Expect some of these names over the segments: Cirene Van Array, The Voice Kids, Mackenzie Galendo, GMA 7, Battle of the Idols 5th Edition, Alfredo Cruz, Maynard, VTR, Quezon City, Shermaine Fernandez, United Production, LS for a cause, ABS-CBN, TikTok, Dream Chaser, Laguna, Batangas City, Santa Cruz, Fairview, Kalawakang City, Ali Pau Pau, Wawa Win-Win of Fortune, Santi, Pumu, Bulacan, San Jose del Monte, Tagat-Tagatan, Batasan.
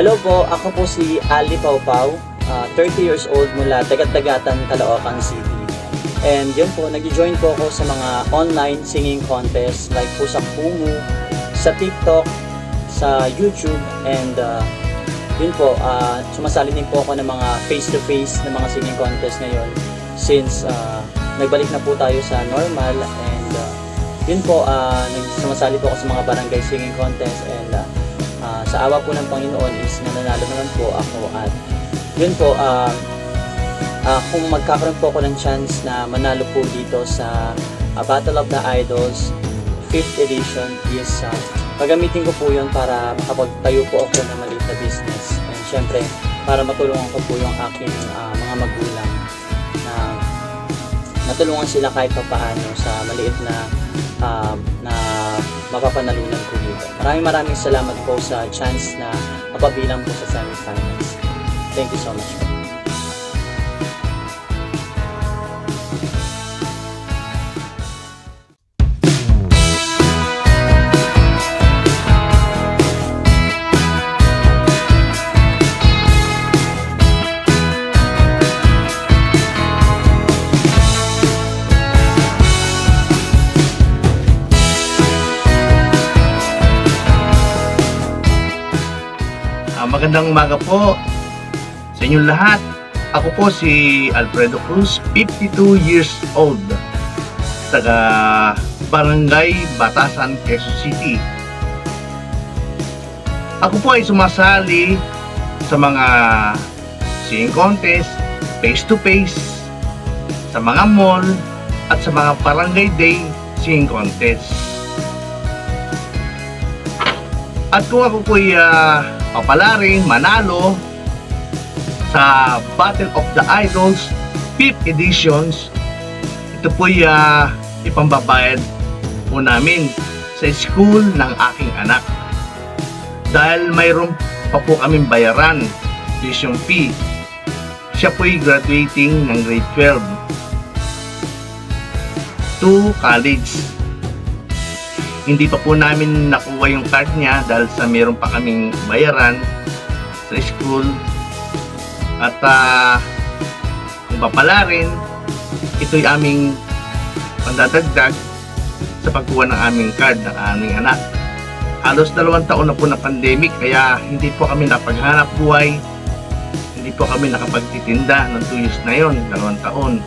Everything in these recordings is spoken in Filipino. Hello po, ako po si Ali Pau Pau, 30 years old mula Tagat-Tagatan, Kalawakang City. And yun po, nag-join po ako sa mga online singing contest like po sa Pumu, sa TikTok, sa YouTube, and yun po, sumasali din po ako ng mga face-to-face na mga singing contest ngayon since nagbalik na po tayo sa normal. And yun po, sumasali po ako sa mga barangay singing contest, and sa awa po ng Panginoon is nananalo naman po ako, at yun po, kung magkakaroon po ako ng chance na manalo po dito sa Battle of the Idols 5th Edition is pagamitin ko po yun para makapagtayo po ako ng maliit na business, and syempre para matulungan ko po yung aking mga magulang na matulungan sila kahit papaano sa maliit na mapapanalunan ko dito. Maraming salamat po sa chance na mapabilang po sa semifinals. Thank you so much po. Magandang umaga po sa inyong lahat. Ako po si Alfredo Cruz, 52 years old, taga Barangay Batasan, Quezon City. Ako po ay sumasali sa mga singing contest, face-to-face, sa mga mall, at sa mga barangay day singing contest. At kung ako po ay papalaring manalo sa Battle of the Idols 5th Editions, ito po'y ipambabayad po namin sa school ng aking anak, dahil mayroon pa po kaming bayaran, tuition fee. Siya po'y graduating ng grade 12 to college. Hindi pa po namin nakuha yung card niya dahil sa meron pa kaming bayaran sa school. At kung papala rin, ito'y aming pandadagdag sa pagkuha ng aming card ng aming anak. Halos 2 taon na po na pandemic, kaya hindi po kami napaghanap buhay. Hindi po kami nakapagtitinda ng 2 years na yon, 2 taon.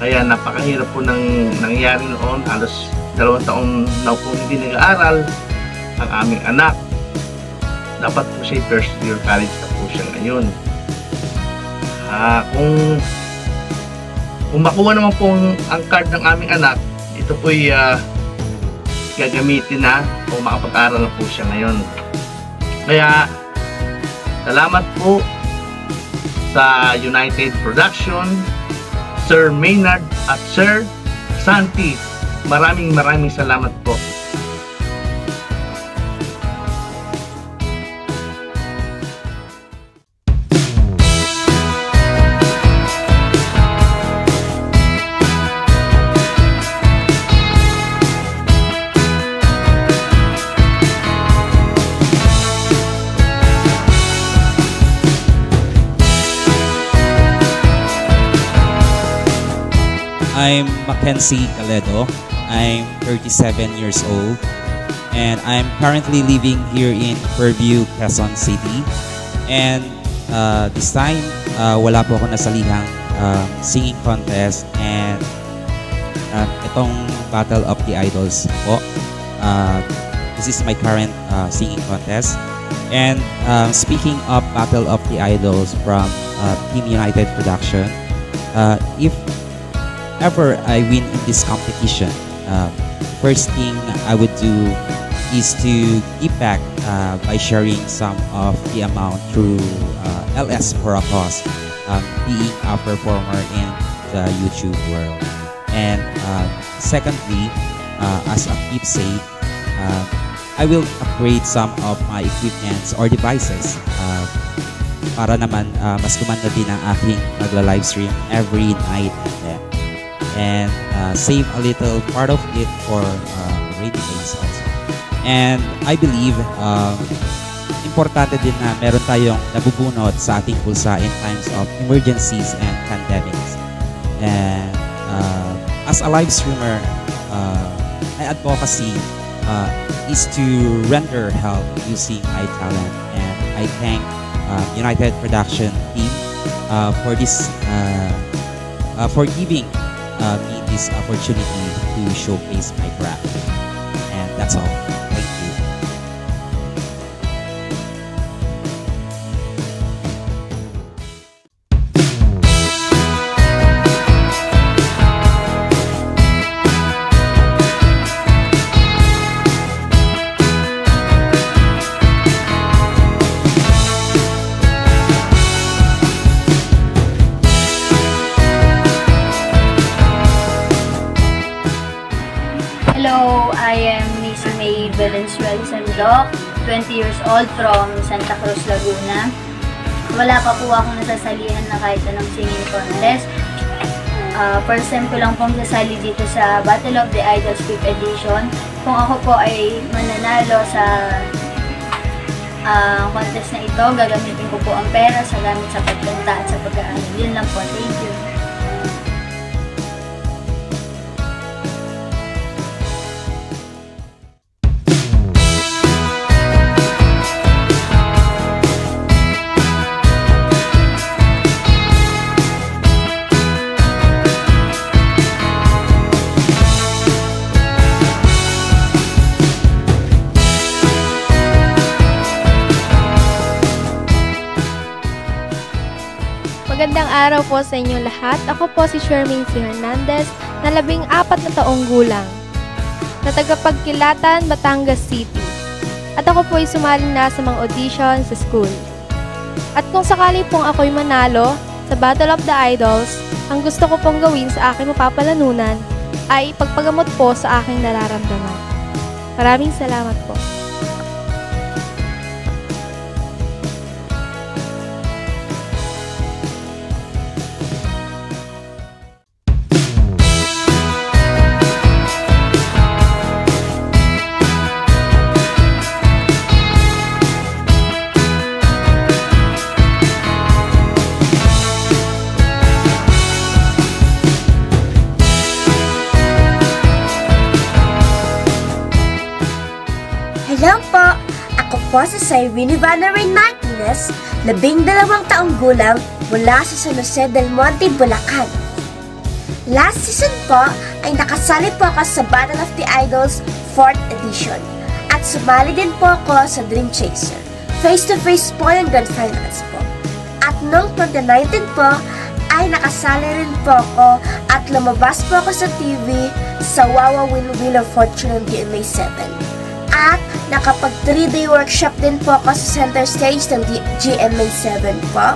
Kaya napakahirap po ng nangyari noon. Halos 2 taon na po hindi nag-aaral ang aming anak. Dapat po siya first year college na po siya ngayon. Kung makuha naman po ang card ng aming anak, ito po'y gagamitin na o makapag-aral na po siya ngayon. Kaya salamat po sa United Production, Sir Maynard at Sir Santi. Maraming salamat po. I'm Mackenzie Galendo. I'm 37 years old, and I'm currently living here in Fairview, Quezon City. And this time, wala po ako nasalihang singing contest, and itong Battle of the Idols po. This is my current singing contest. And speaking of Battle of the Idols from Team United Production, if ever I win in this competition, first thing I would do is to give back by sharing some of the amount through LS for a cause, being a performer in the YouTube world. And secondly, as a keepsake, I will upgrade some of my equipments or devices para naman mas kumanda din ang aking magla-livestream every night and then. And save a little part of it for rainy days also. And I believe importante din na meron tayong nabubunot sa ating bulsa in times of emergencies and pandemics. And as a live streamer, my advocacy is to render help using my talent. And I thank United Production team for this, for giving me this opportunity to showcase my craft. And that's all. Doc, 20 years old from Santa Cruz, Laguna. Wala pa po akong nasasalihan na kahit anong singing contest. First time ko lang pong sasali dito sa Battle of the Idols 5th Edition. Kung ako po ay mananalo sa contest na ito, gagamitin ko po ang pera sa gamit sa pagkanta at sa pag-aano. Yun lang po. Thank you. Magandang araw po sa inyo lahat. Ako po si Shermaine Fernandez na 14 na taong gulang na tagapagkilatan Batangas City. At ako po ay sumali na sa mga audition sa school. At kung sakali pong ako'y manalo sa Battle of the Idols, ang gusto ko pong gawin sa aking mapapalanunan ay pagpagamot po sa aking nararamdaman. Maraming salamat po. Ako si Cirene Van Array, 12 taong gulang mula sa San Jose del Monte, Bulacan. Last season po ay nakasali po ako sa Battle of the Idols 4th Edition at sumali din po ako sa Dream Chaser. Face-to-face po yung Grand Finals po. At noong 2019 po ay nakasali rin po ako at lumabas po ako sa TV sa Wawa Win-Win of Fortune ng GMA 7. At nakapag 3-day workshop din po ako sa center stage ng GMA 7 po.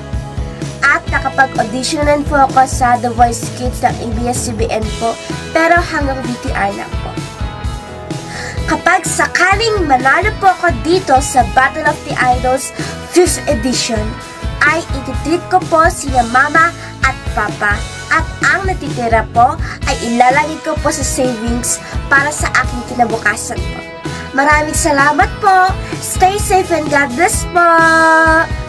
At nakapag-audition din po ako sa The Voice Kids ng ABS-CBN po, pero hanggang VTR lang po. Kapag sakaling manalo po ako dito sa Battle of the Idols 5th Edition, ay ititreat ko po sina Mama at Papa. At ang natitira po ay ilalagay ko po sa savings para sa aking kinabukasan po. Maraming salamat po. Stay safe and God bless po.